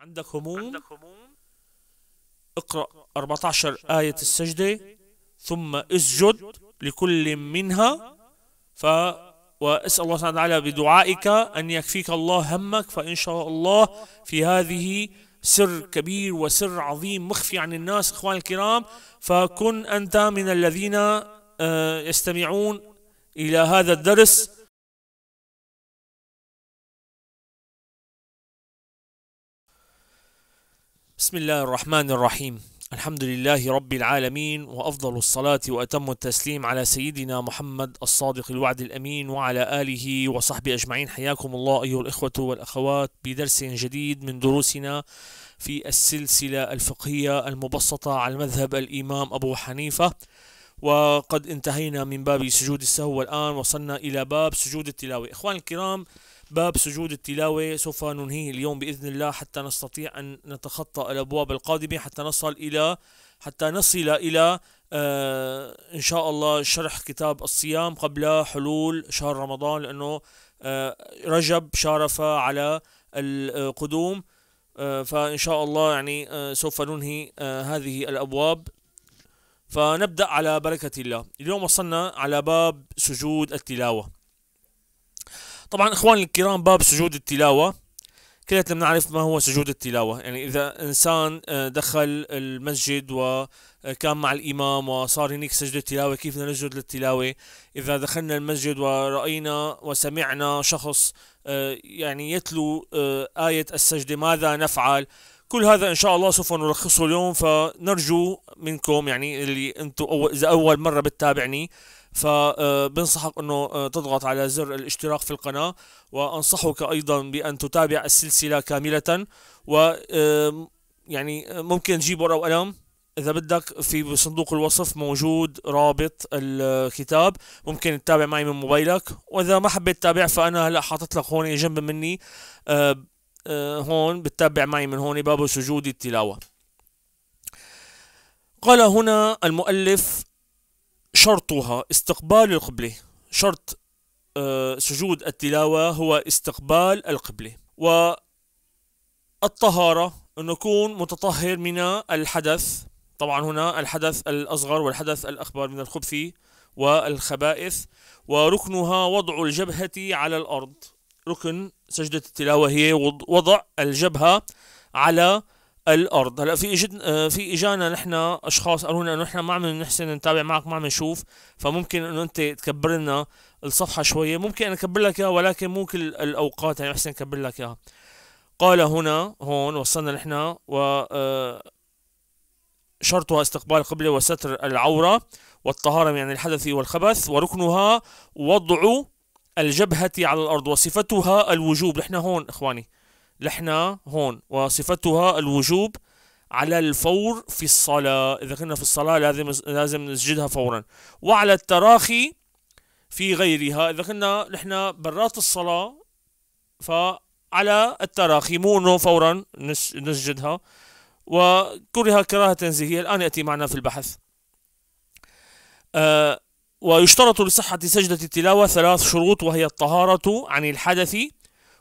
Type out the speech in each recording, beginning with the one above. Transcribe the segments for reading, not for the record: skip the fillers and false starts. عندك هموم، اقرأ 14 آية السجدة، ثم اسجد لكل منها، واسأل الله سبحانه وتعالى بدعائك أن يكفيك الله همك، فإن شاء الله في هذه سر كبير وسر عظيم مخفي عن الناس إخواني الكرام. فكن أنت من الذين يستمعون إلى هذا الدرس. بسم الله الرحمن الرحيم، الحمد لله رب العالمين، وأفضل الصلاة وأتم التسليم على سيدنا محمد الصادق الوعد الأمين وعلى آله وصحبه أجمعين. حياكم الله أيها الإخوة والأخوات بدرس جديد من دروسنا في السلسلة الفقهية المبسطة على مذهب الإمام أبو حنيفة، وقد انتهينا من باب سجود السهو والآن وصلنا إلى باب سجود التلاوة. إخواني الكرام، باب سجود التلاوة سوف ننهيه اليوم بإذن الله حتى نستطيع أن نتخطى الأبواب القادمة حتى نصل إلى إن شاء الله شرح كتاب الصيام قبل حلول شهر رمضان، لأنه رجب شارف على القدوم، فإن شاء الله يعني سوف ننهي هذه الأبواب. فنبدأ على بركة الله. اليوم وصلنا على باب سجود التلاوة. طبعا إخواني الكرام، باب سجود التلاوة كلنا بنعرف ما هو سجود التلاوة، يعني إذا إنسان دخل المسجد وكان مع الإمام وصار هناك سجدة تلاوة كيف بدنا نسجد للتلاوة. إذا دخلنا المسجد ورأينا وسمعنا شخص يعني يتلو آية السجدة ماذا نفعل؟ كل هذا إن شاء الله سوف نلخصه اليوم، فنرجو منكم يعني اللي أنتم إذا أول مرة بتتابعني فبنصحك أنه تضغط على زر الاشتراك في القناة، وأنصحك أيضا بأن تتابع السلسلة كاملة، ويعني ممكن تجيب ورقة وقلم إذا بدك، في صندوق الوصف موجود رابط الكتاب ممكن تتابع معي من موبايلك، وإذا ما حبيت تتابع فأنا هلأ حاطط لك هون جنب مني هون بتتابع معي من هون باب سجود التلاوة. قال هنا المؤلف شرطها استقبال القبلة، شرط سجود التلاوة هو استقبال القبلة، والطهارة أن نكون متطهر من الحدث، طبعا هنا الحدث الأصغر والحدث الأكبر من الخبث والخبائث، وركنها وضع الجبهة على الأرض. ركن سجدة التلاوة هي وضع الجبهة على الأرض. هلا في إجانا نحن أشخاص قالوا لنا إنه نحن ما عم نحسن نتابع معك، ما عم نشوف، فممكن إنه أنت تكبر لنا الصفحة شوية، ممكن أنا أكبر لك إياها ولكن مو كل الأوقات يعني أحسن أكبر لك إياها. قال هنا هون وصلنا نحن و شرطها استقبال القبلة وستر العورة والطهارة يعني الحدث والخبث، وركنها وضع الجبهة على الأرض وصفتها الوجوب. نحن هون إخواني، لحنا هون وصفتها الوجوب على الفور في الصلاة، إذا كنا في الصلاة لازم نسجدها فورا، وعلى التراخي في غيرها، إذا كنا نحن برات الصلاة فعلى التراخي مو إنه فورا نسجدها، وكرها كراهة تنزيهية. الآن يأتي معنا في البحث. ويشترط لصحة سجدة التلاوة 3 شروط، وهي الطهارة عن الحدث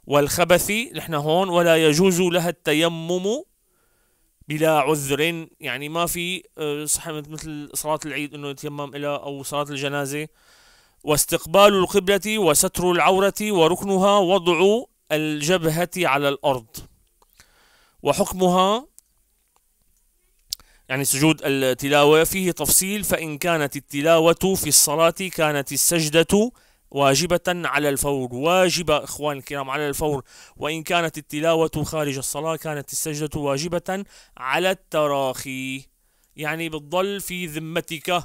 والخبث نحن هون، ولا يجوز لها التيمم بلا عذر، يعني ما في صحة مثل صلاة العيد انه يتيمم لها او صلاة الجنازة، واستقبال القبلة وستر العورة وركنها وضع الجبهة على الأرض. وحكمها يعني سجود التلاوة فيه تفصيل، فإن كانت التلاوة في الصلاة كانت السجدة واجبة على الفور، واجبة إخوان الكرام على الفور، وإن كانت التلاوة خارج الصلاة كانت السجدة واجبة على التراخي، يعني بتضل في ذمتك،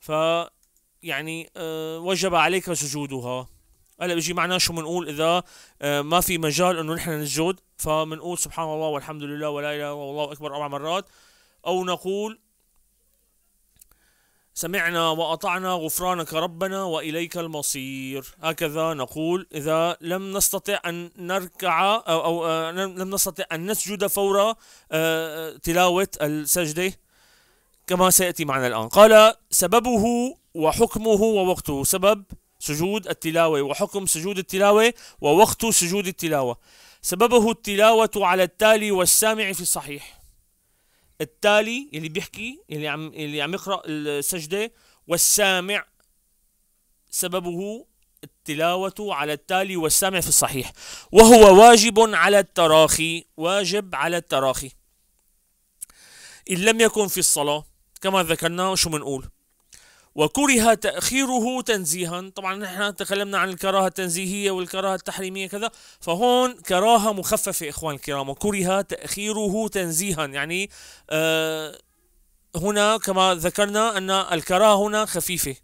فيعني وجب عليك سجودها. هلا بيجي معنا شو بنقول إذا ما في مجال إنه نحن نسجد، فبنقول سبحان الله والحمد لله ولا إله إلا الله والله أكبر 4 مرات، أو نقول سمعنا وأطعنا غفرانك ربنا وإليك المصير. هكذا نقول إذا لم نستطع أن نركع أو لم نستطع أن نسجد فور تلاوة السجدة، كما سيأتي معنا الآن. قال سببه وحكمه ووقته، سبب سجود التلاوة وحكم سجود التلاوة ووقت سجود التلاوة. سببه التلاوة على التالي والسامع في الصحيح. التالي اللي بيحكي اللي عم يقرأ السجدة، والسامع سببه التلاوة على التالي والسامع في الصحيح، وهو واجب على التراخي، واجب على التراخي إن لم يكن في الصلاة كما ذكرنا. شو بنقول؟ وكره تأخيره تنزيها. طبعا نحن تكلمنا عن الكراهة التنزيهية والكراهة التحريمية كذا، فهون كراهة مخففة إخوان الكرام. وكره تأخيره تنزيها يعني هنا كما ذكرنا أن الكراهة هنا خفيفة.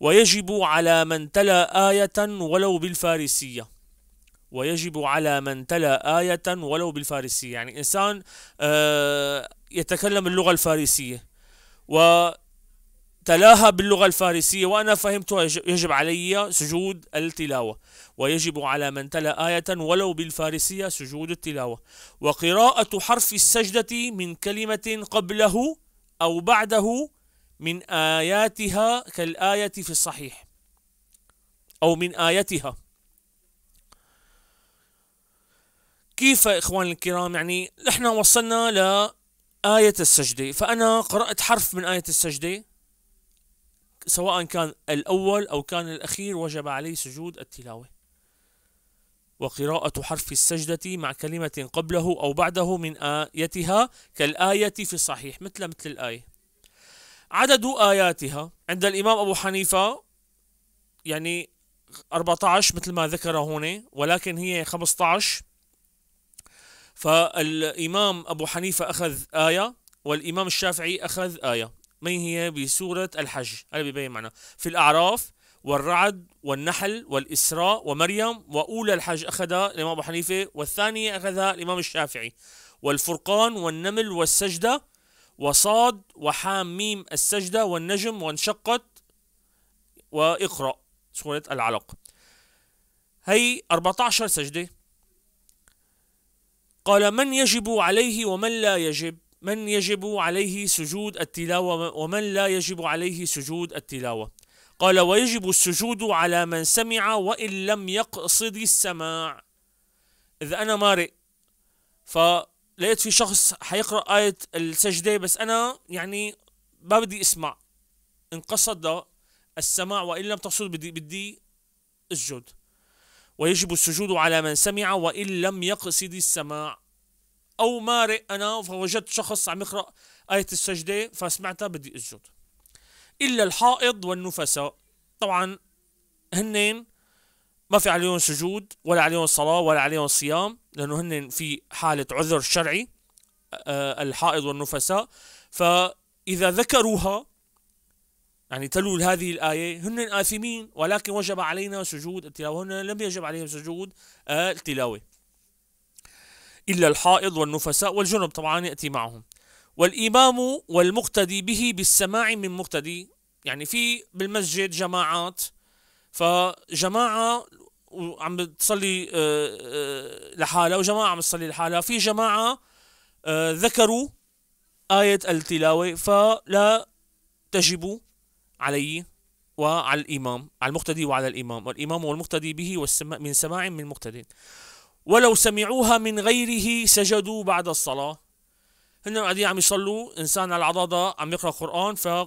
ويجب على من تلا آية ولو بالفارسية، ويجب على من تلا آية ولو بالفارسية، يعني إنسان يتكلم اللغة الفارسية وتلاها باللغة الفارسية وأنا فهمتها، يجب علي سجود التلاوة. ويجب على من تلا آية ولو بالفارسية سجود التلاوة. وقراءة حرف السجدة من كلمة قبله أو بعده من آياتها كالآية في الصحيح، أو من آياتها. كيف إخوان الكرام؟ يعني نحن وصلنا لآية السجدة، فأنا قرأت حرف من آية السجدة سواء كان الأول أو كان الأخير، وجب علي سجود التلاوة. وقراءة حرف السجدة مع كلمة قبله أو بعده من آيتها كالآية في الصحيح، مثل الآية. عدد آياتها عند الإمام أبو حنيفة يعني 14 مثل ما ذكر هنا، ولكن هي 15. فالإمام أبو حنيفة أخذ آية والإمام الشافعي أخذ آية، ما هي بسورة الحج، هذا بيبين معنا في الأعراف والرعد والنحل والإسراء ومريم. وأولى الحج أخذها الإمام أبو حنيفة، والثانية أخذها الإمام الشافعي، والفرقان والنمل والسجدة وصاد وحام ميم السجدة والنجم وانشقت وإقرأ سورة العلق. هي 14 سجدة. قال من يجب عليه ومن لا يجب، من يجب عليه سجود التلاوة ومن لا يجب عليه سجود التلاوة. قال ويجب السجود على من سمع وإن لم يقصد السماع. إذا أنا مارئ لقيت في شخص حيقرأ آية السجدة بس أنا يعني ما بدي أسمع، إن قصد السماع وإن لم تقصد بدي أسجد. ويجب السجود على من سمع وإن لم يقصد السماع. أو مارئ أنا فوجدت شخص عم يقرأ آية السجدة فسمعتها بدي أسجد. إلا الحائض والنفساء، طبعا هنين ما في عليهم سجود ولا عليهم صلاة ولا عليهم صيام، لأنه هن في حالة عذر شرعي الحائض والنفساء. فإذا ذكروها يعني تلول هذه الآية هن آثمين، ولكن وجب علينا سجود التلاوة، هن لم يجب عليهم سجود التلاوة. إلا الحائض والنفساء والجنب طبعا يأتي معهم. والإمام والمقتدي به بالسماع من مقتدي، يعني في بالمسجد جماعات، فجماعة عم بتصلي لحالها وجماعة عم بتصلي لحالها، في جماعة ذكروا آية التلاوة فلا تجب علي وعلى الإمام، على المقتدي وعلى الإمام. والإمام والمقتدي به من سماع من مقتدي. ولو سمعوها من غيره سجدوا بعد الصلاة. هن قاعدين عم يصلوا، إنسان على العضاضة عم يقرأ قرآن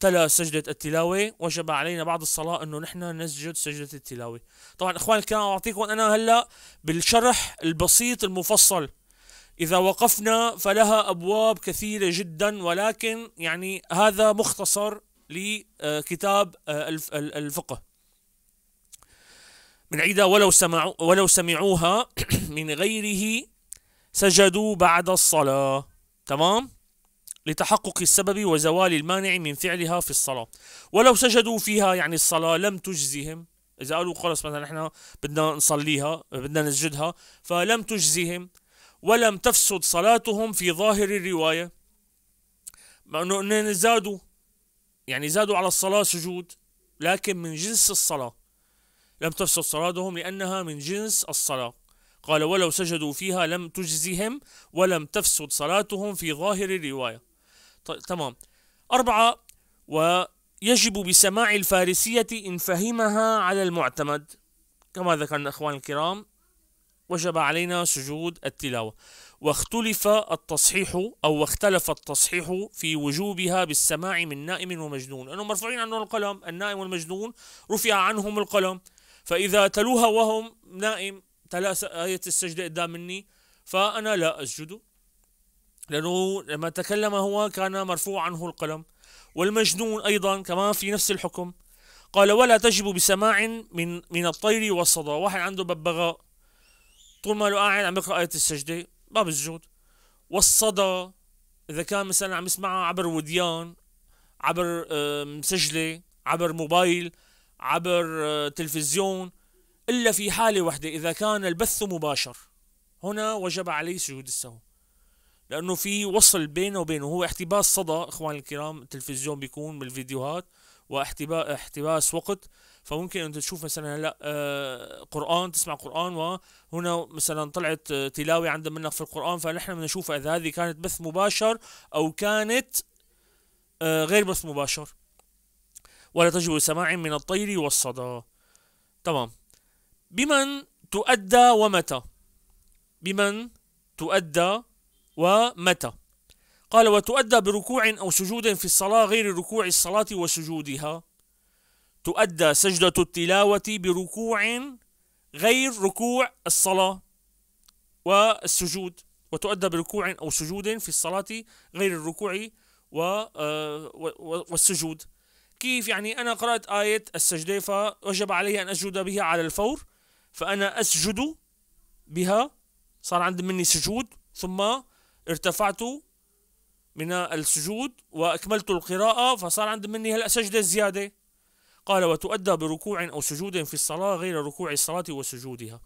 تلا سجدة التلاوة، وجب علينا بعد الصلاة أنه نحن نسجد سجدة التلاوة. طبعا إخواني الكرام أعطيكم أنا هلأ بالشرح البسيط المفصل، إذا وقفنا فلها أبواب كثيرة جدا، ولكن يعني هذا مختصر لكتاب الفقه. من عيدة ولو سمعوها من غيره سجدوا بعد الصلاة، تمام؟ لتحقق السبب وزوال المانع من فعلها في الصلاة. ولو سجدوا فيها يعني الصلاة لم تجزهم، إذا قالوا خلص مثلا إحنا بدنا نصليها بدنا نسجدها فلم تجزهم. ولم تفسد صلاتهم في ظاهر الرواية، مع أنهم زادوا يعني زادوا على الصلاة سجود، لكن من جنس الصلاة لم تفسد صلاتهم لأنها من جنس الصلاة. قال ولو سجدوا فيها لم تجزهم ولم تفسد صلاتهم في ظاهر الرواية، تمام. 4 ويجب بسماع الفارسية إن فهمها على المعتمد كما ذكرنا إخوان الكرام، وجب علينا سجود التلاوة. واختلف التصحيح في وجوبها بالسماع من نائم ومجنون، لأنهم مرفوعين عنهم القلم، النائم والمجنون رفع عنهم القلم، فإذا تلوها وهم نائم تلا آية السجدة قدام مني فأنا لا أسجد، لأنه لما تكلم هو كان مرفوع عنه القلم. والمجنون أيضا كمان في نفس الحكم. قال ولا تجب بسماع من الطير والصدى. واحد عنده ببغاء طول ما له قاعد عم يقرأ آية السجدة ما بسجد. والصدى إذا كان مثلا عم يسمعها عبر وديان، عبر مسجلة، عبر موبايل، عبر تلفزيون، إلا في حالة واحدة إذا كان البث مباشر، هنا وجب عليه سجود السهو، لأنه في وصل بينه وبينه، هو احتباس صدى إخواني الكرام. التلفزيون بيكون بالفيديوهات واحتباس وقت، فممكن أنت تشوف مثلا هلا قرآن، تسمع قرآن وهنا مثلا طلعت تلاوة عندنا منك في القرآن، فنحن بنشوف إذا هذه كانت بث مباشر أو كانت غير بث مباشر. ولا تجب سماع من الطير والصدى. تمام. بمن تؤدى ومتى؟ بمن تؤدى ومتى؟ قال وتؤدى بركوع أو سجود في الصلاة غير ركوع الصلاة وسجودها. تؤدى سجدة التلاوة بركوع غير ركوع الصلاة والسجود، وتؤدى بركوع أو سجود في الصلاة غير الركوع والسجود. كيف يعني؟ أنا قرأت آية السجدة فوجب علي أن أسجد بها على الفور، فأنا أسجد بها، صار عند مني سجود، ثم ارتفعت من السجود وأكملت القراءة، فصار عند مني هلأ سجدة زيادة. قال وتؤدى بركوع أو سجود في الصلاة غير ركوع الصلاة وسجودها.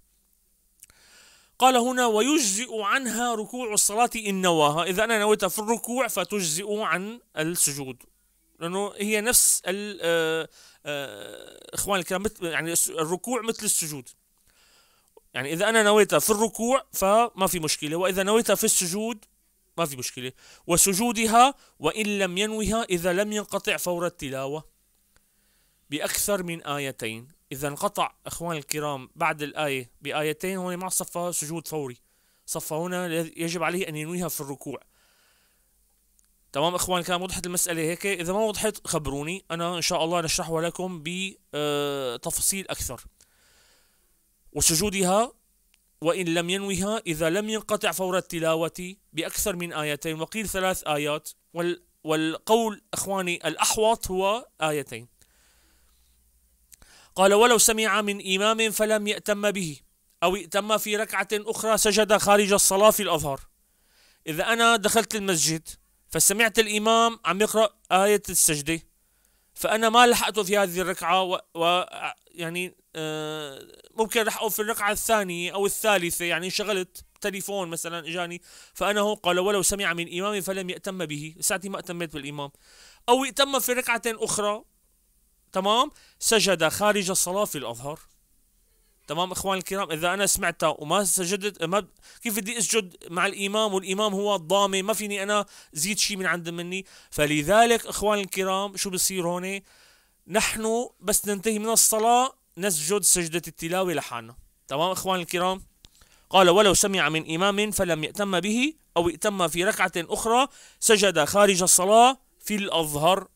قال هنا ويجزئ عنها ركوع الصلاة إن نواها. إذا أنا نويتها في الركوع فتجزئ عن السجود، لأنه هي نفس إخواني الكرام، يعني الركوع مثل السجود، يعني إذا أنا نويتها في الركوع فما في مشكلة، وإذا نويتها في السجود ما في مشكلة. وسجودها وإن لم ينوها إذا لم ينقطع فور التلاوة بأكثر من آيتين. إذا انقطع إخواني الكرام بعد الآية بآيتين هنا ما صفى سجود فوري، صفى هنا يجب عليه أن ينويها في الركوع. تمام إخواني الكرام، وضحت المسألة هيك؟ إذا ما وضحت خبروني، أنا إن شاء الله نشرحها لكم بتفاصيل أكثر. وسجودها وإن لم ينوها إذا لم ينقطع فور التلاوة بأكثر من آيتين، وقيل ثلاث آيات، والقول إخواني الأحوط هو آيتين. قال ولو سمع من إمام فلم يأتم به أو ائتم في ركعة أخرى سجد خارج الصلاة في الأظهر. إذا أنا دخلت المسجد فسمعت الإمام عم يقرأ آية السجدة، فأنا ما لحقته في هذه الركعة، ويعني ممكن لحقه في الركعة الثانية أو الثالثة، يعني شغلت تليفون مثلا إجاني، فأنا هون قال ولو سمع من إمام فلم يأتم به، ساعتي ما أتميت بالإمام، أو ائتم في ركعة أخرى، تمام، سجد خارج الصلاة في الأظهر. تمام إخواني الكرام، إذا أنا سمعتها وما سجدت، ما كيف بدي أسجد مع الإمام والإمام هو الضامي، ما فيني أنا زيد شيء من عند مني. فلذلك إخواني الكرام شو بصير هون؟ نحن بس ننتهي من الصلاة نسجد سجدة التلاوة لحالنا. تمام إخواني الكرام. قال ولو سمع من إمام فلم يأتم به أو ائتم في ركعة أخرى سجد خارج الصلاة في الأظهر.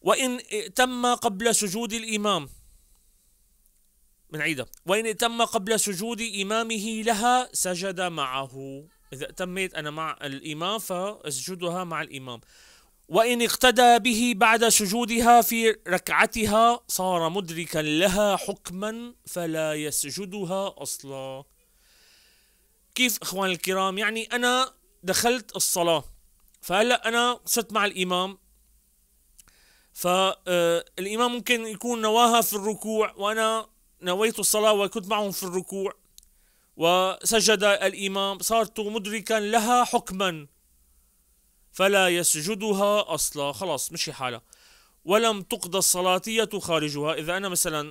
وإن ائتم قبل سجود الإمام، بنعيدها، وإن ائتم قبل سجود إمامه لها سجد معه. إذا ائتميت أنا مع الإمام فأسجدها مع الإمام. وإن اقتدى به بعد سجودها في ركعتها صار مدركا لها حكما فلا يسجدها أصلا. كيف إخواني الكرام؟ يعني أنا دخلت الصلاة فهلا أنا صرت مع الإمام، فالإمام ممكن يكون نواها في الركوع وأنا نويت الصلاة وكنت معهم في الركوع وسجد الإمام، صارت مدركا لها حكما فلا يسجدها أصلا، خلاص مشي حالها. ولم تقضى الصلاتية خارجها. إذا أنا مثلا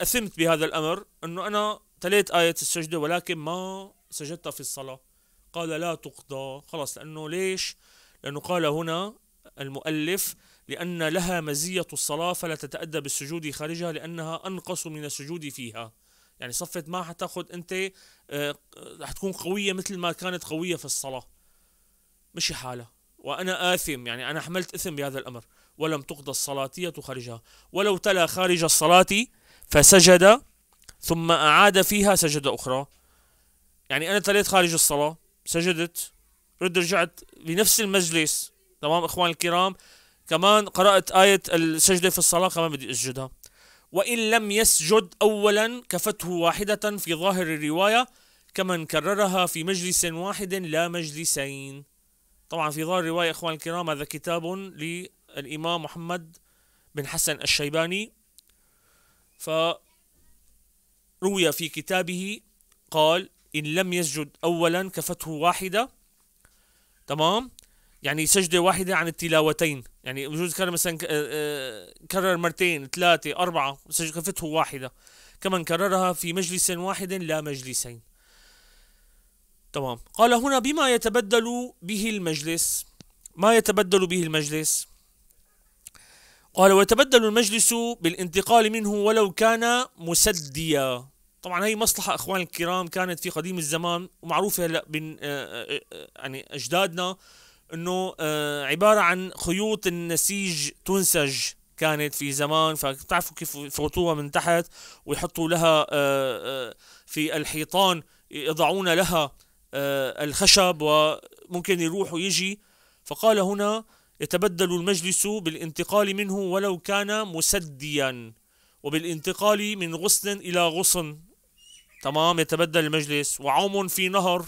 أثمت بهذا الأمر أنه أنا تليت آية السجدة ولكن ما سجدت في الصلاة، قال لا تقضى، خلاص، لأنه ليش؟ لأنه قال هنا المؤلف لأن لها مزية الصلاة فلا تتأدى بالسجود خارجها لأنها أنقص من السجود فيها. يعني صفت ما حتاخد أنت رح تكون قوية مثل ما كانت قوية في الصلاة، مشي حالها. وأنا آثم، يعني أنا حملت إثم بهذا الأمر. ولم تقضى الصلاتية خارجها، ولو تلا خارج الصلاة فسجد ثم أعاد فيها سجدة أخرى. يعني أنا تليت خارج الصلاة، سجدت، رجعت لنفس المجلس، تمام إخوان الكرام، كمان قرأت آية السجدة في الصلاة كمان بدي أسجدها. وإن لم يسجد أولا كفته واحدة في ظاهر الرواية كمن كررها في مجلس واحد لا مجلسين. طبعا في ظاهر الرواية إخوان الكرام هذا كتاب للإمام محمد بن حسن الشيباني، فروي في كتابه قال إن لم يسجد أولا كفته واحدة، تمام، يعني سجدة واحدة عن التلاوتين. يعني بجوز كرر مثلا كرر مرتين ثلاثة أربعة، سجدة كفته واحدة كمن كررها في مجلس واحد لا مجلسين، تمام. قال هنا بما يتبدل به المجلس، ما يتبدل به المجلس؟ قال ويتبدل المجلس بالانتقال منه ولو كان مسديا. طبعا هي مصلحة اخوان الكرام كانت في قديم الزمان ومعروفة هلا بين يعني اجدادنا، انه عبارة عن خيوط النسيج تنسج كانت في زمان، فبتعرفوا كيف يفرطوها من تحت ويحطوا لها في الحيطان، يضعون لها الخشب وممكن يروح ويجي. فقال هنا يتبدل المجلس بالانتقال منه ولو كان مسديا، وبالانتقال من غصن إلى غصن، تمام، يتبدل المجلس. وعوم في نهر،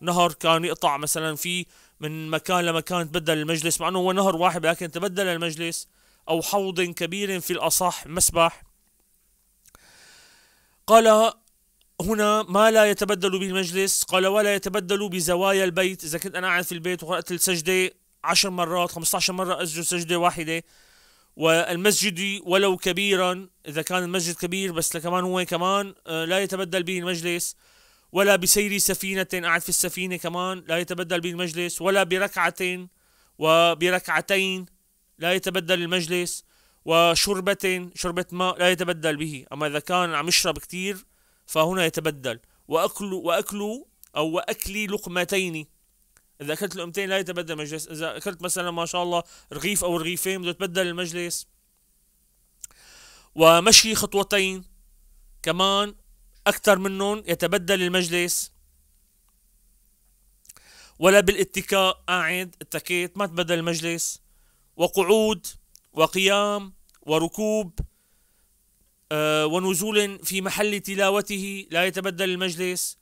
نهر كان يقطع مثلا فيه من مكان لمكان، تبدل المجلس مع أنه هو نهر واحد لكن تبدل المجلس. أو حوض كبير في الأصح، مسبح. قال هنا ما لا يتبدل به المجلس، قال ولا يتبدل بزوايا البيت. إذا كنت أنا قاعد في البيت وقرأت السجدة 10 مرات 15 مرة أسجد سجدة واحدة. والمسجد ولو كبيرا، إذا كان المسجد كبير بس كمان هو كمان لا يتبدل به المجلس. ولا بسير سفينة، قاعد في السفينة كمان لا يتبدل به المجلس. ولا بركعة وبركعتين لا يتبدل المجلس. وشربة، شربة ماء لا يتبدل به، أما إذا كان عم يشرب كتير فهنا يتبدل. وأكل لقمتين، إذا أكلت لقمتين لا يتبدل المجلس. إذا أكلت مثلا ما شاء الله رغيف أو رغيفين بده يتبدل المجلس. ومشي خطوتين كمان أكثر منهم يتبدل المجلس. ولا بالاتكاء، قاعد اتكيت ما تبدل المجلس. وقعود وقيام وركوب ونزول في محل تلاوته لا يتبدل المجلس.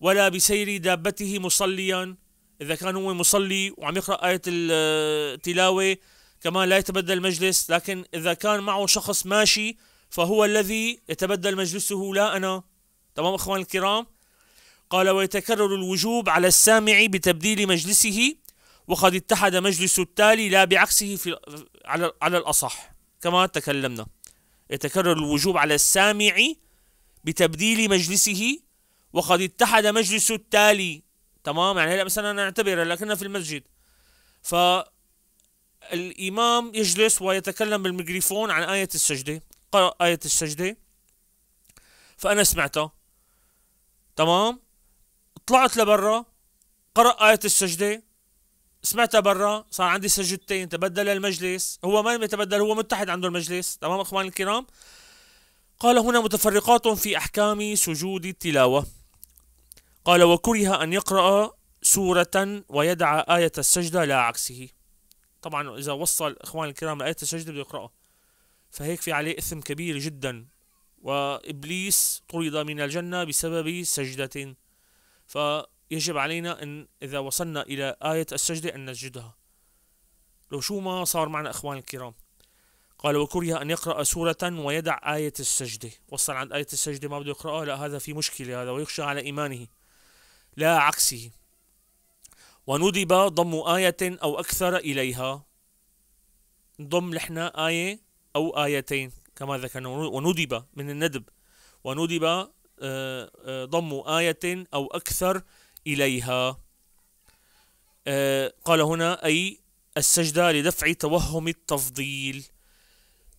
ولا بسير دابته مصليا، إذا كان هو مصلي وعم يقرأ آية التلاوة كمان لا يتبدل المجلس. لكن إذا كان معه شخص ماشي فهو الذي يتبدل مجلسه لا أنا، تمام أخوان الكرام. قال ويتكرر الوجوب على السامع بتبديل مجلسه، وقد اتحد مجلس التالي لا بعكسه في على الأصح كما تكلمنا. يتكرر الوجوب على السامع بتبديل مجلسه وقد اتحد مجلس التالي، تمام. يعني هلا مثلا نعتبر لكننا في المسجد، فالإمام يجلس ويتكلم بالميكروفون عن آية السجدة، قرأ آية السجدة فأنا سمعتها، تمام، طلعت لبرا قرأ آية السجدة سمعتها برا، صار عندي سجدتين، تبدل المجلس. هو ما يتبدل، هو متحد عنده المجلس، تمام اخواني الكرام. قال هنا متفرقات في احكام سجود التلاوة. قال وكره ان يقرأ سورة ويدع آية السجدة لا عكسه. طبعا اذا وصل اخواني الكرام لآية السجدة بده يقرأها، فهيك في عليه اثم كبير جدا، وابليس طرد من الجنة بسبب سجدة. فيجب علينا ان اذا وصلنا الى آية السجدة ان نسجدها لو شو ما صار معنا اخوان الكرام. قال وكره ان يقرأ سورة ويدع آية السجدة، وصل عند آية السجدة ما بده يقرأها، لا هذا في مشكلة هذا، ويخشى على ايمانه لا عكسه. وندب ضم آية او اكثر اليها، ضم لحنا آية أو آيتين كما ذكرنا. وندب من الندب، وندب ضم آية أو أكثر إليها. قال هنا أي السجدة لدفع توهم التفضيل.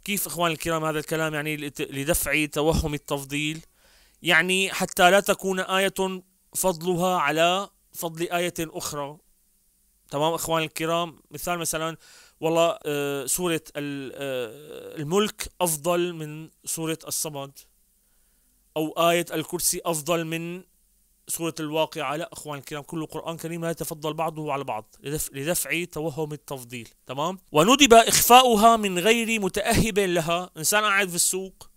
كيف إخواني الكرام هذا الكلام؟ يعني لدفع توهم التفضيل، يعني حتى لا تكون آية فضلها على فضل آية أخرى. تمام إخواني الكرام، مثال مثلا والله سورة الملك أفضل من سورة الصمد، أو آية الكرسي أفضل من سورة الواقعة. لا إخواني الكرام، كل قرآن كريم لا يتفضل بعضه على بعض لدفع توهم التفضيل. تمام. وندب إخفاؤها من غير متأهب لها. إنسان قاعد في السوق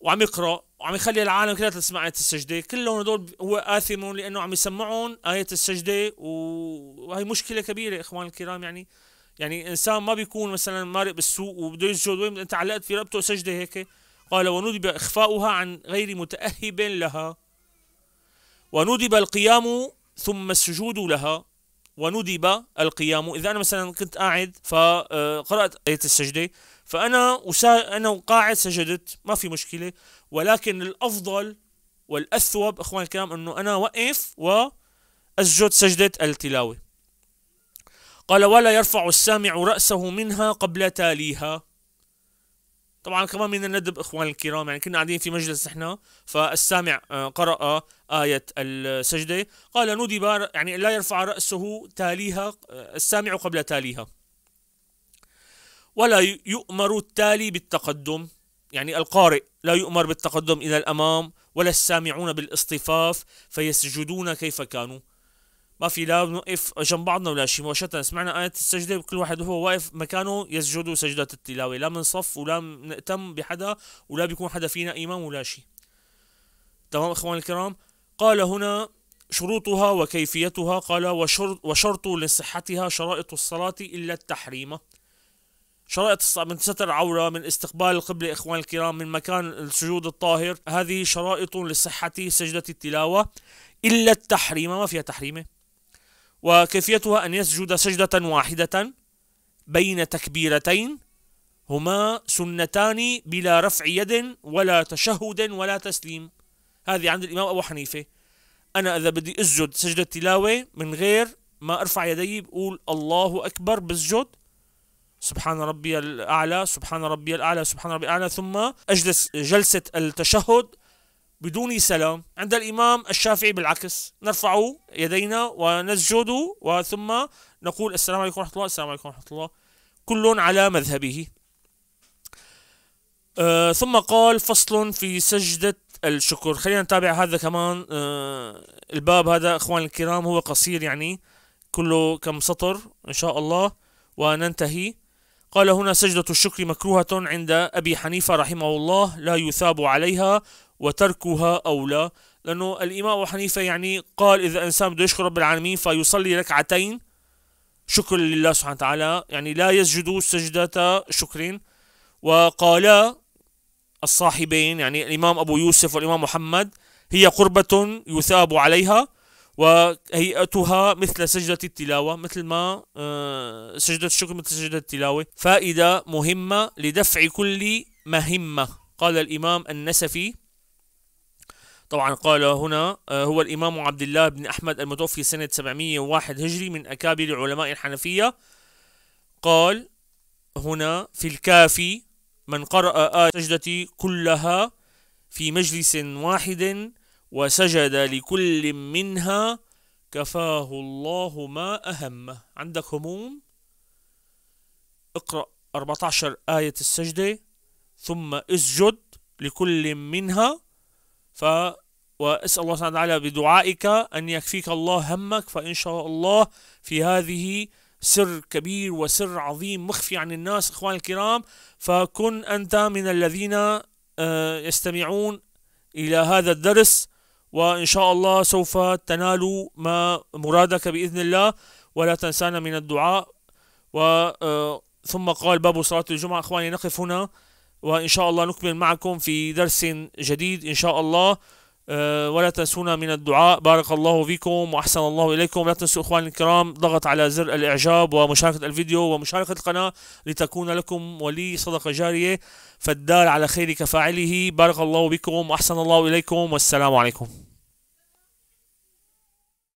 وعم يقرأ وعم يخلي العالم كلها تسمع آية السجدة، كلهم هدول هو آثم لأنه عم يسمعون آية السجدة، وهي مشكلة كبيرة إخواني الكرام. يعني إنسان ما بيكون مثلا مارق بالسوق وبده يسجد، وين أنت علقت في رقبته سجدة هيك؟ قال وندب إخفاؤها عن غير متأهب لها، وندب القيام ثم السجود لها. وندب القيام، إذا أنا مثلا كنت قاعد فقرأت آية السجدة، فأنا وقاعد سجدت ما في مشكلة، ولكن الأفضل والأثوب إخواني الكرام أنه أنا وقف وأسجد سجدة التلاوة. قال ولا يرفع السامع رأسه منها قبل تاليها. طبعا كمان من الندب إخواني الكرام، يعني كنا قاعدين في مجلس نحن فالسامع قرأ آية السجدة، قال ندب يعني لا يرفع رأسه تاليها، السامع قبل تاليها. ولا يؤمر التالي بالتقدم، يعني القارئ لا يؤمر بالتقدم إلى الأمام، ولا السامعون بالاصطفاف فيسجدون كيف كانوا. ما في لا نوقف جنب بعضنا ولا شيء، مباشرة سمعنا آية السجدة كل واحد وهو واقف مكانه يسجد سجدة التلاوة، لا منصف ولا نأتم بحدا ولا بيكون حدا فينا إمام ولا شيء. تمام إخواني الكرام. قال هنا شروطها وكيفيتها، قال وشرط لصحتها شرائط الصلاة إلا التحريم. شرائط من ستر عورة، من استقبال القبلة إخواني الكرام، من مكان السجود الطاهر، هذه شرائط لصحة سجدة التلاوة. إلا التحريم، ما فيها تحريمة. وكيفيتها أن يسجد سجدة واحدة بين تكبيرتين هما سنتان بلا رفع يد ولا تشهد ولا تسليم. هذه عند الإمام أبو حنيفة، أنا إذا بدي أسجد سجدة تلاوة من غير ما أرفع يدي، بقول الله أكبر بسجد سبحان ربي الأعلى، سبحان ربي الأعلى، سبحان ربي الأعلى، ثم أجلس جلسة التشهد بدون سلام. عند الإمام الشافعي بالعكس، نرفع يدينا ونسجد وثم نقول السلام عليكم ورحمة الله، السلام عليكم ورحمة الله، كل على مذهبه. ثم قال فصل في سجدة الشكر. خلينا نتابع هذا كمان. الباب هذا إخواني الكرام هو قصير، يعني كله كم سطر إن شاء الله وننتهي. قال هنا سجدة الشكر مكروهة عند أبي حنيفة رحمه الله، لا يثاب عليها وتركها أولى، لأنه الإمام أبو حنيفة يعني قال إذا إنسان بده يشكر رب العالمين فيصلي ركعتين شكر لله سبحانه وتعالى، يعني لا يسجد سجدة شكر. وقالا الصاحبين، يعني الإمام أبو يوسف والإمام محمد، هي قربة يثاب عليها وهيئتها مثل سجدة التلاوة، مثل ما سجدة الشكر مثل سجدة التلاوة. فائدة مهمة لدفع كل مهمة. قال الإمام النسفي، طبعا قال هنا هو الإمام عبد الله بن أحمد المتوفي سنة 701 هجري، من أكابر علماء الحنفية، قال هنا في الكافي من قرأ آية السجدة كلها في مجلس واحد وسجد لكل منها كفاه الله ما أهمه. عندك هموم، اقرأ 14 آية السجدة ثم اسجد لكل منها، وأسأل الله سبحانه وتعالى بدعائك أن يكفيك الله همك. فإن شاء الله في هذه سر كبير وسر عظيم مخفي عن الناس إخواني الكرام، فكن أنت من الذين يستمعون إلى هذا الدرس، وإن شاء الله سوف تنال ما مرادك بإذن الله، ولا تنسانا من الدعاء. ثم قال باب صلاة الجمعة. إخواني نقف هنا، وإن شاء الله نكمل معكم في درس جديد إن شاء الله، ولا تنسونا من الدعاء. بارك الله فيكم وأحسن الله إليكم. لا تنسوا إخواني الكرام ضغط على زر الإعجاب ومشاركة الفيديو ومشاركة القناة لتكون لكم ولي صدقة جارية، فالدال على خير كفاعله. بارك الله بكم وأحسن الله إليكم، والسلام عليكم.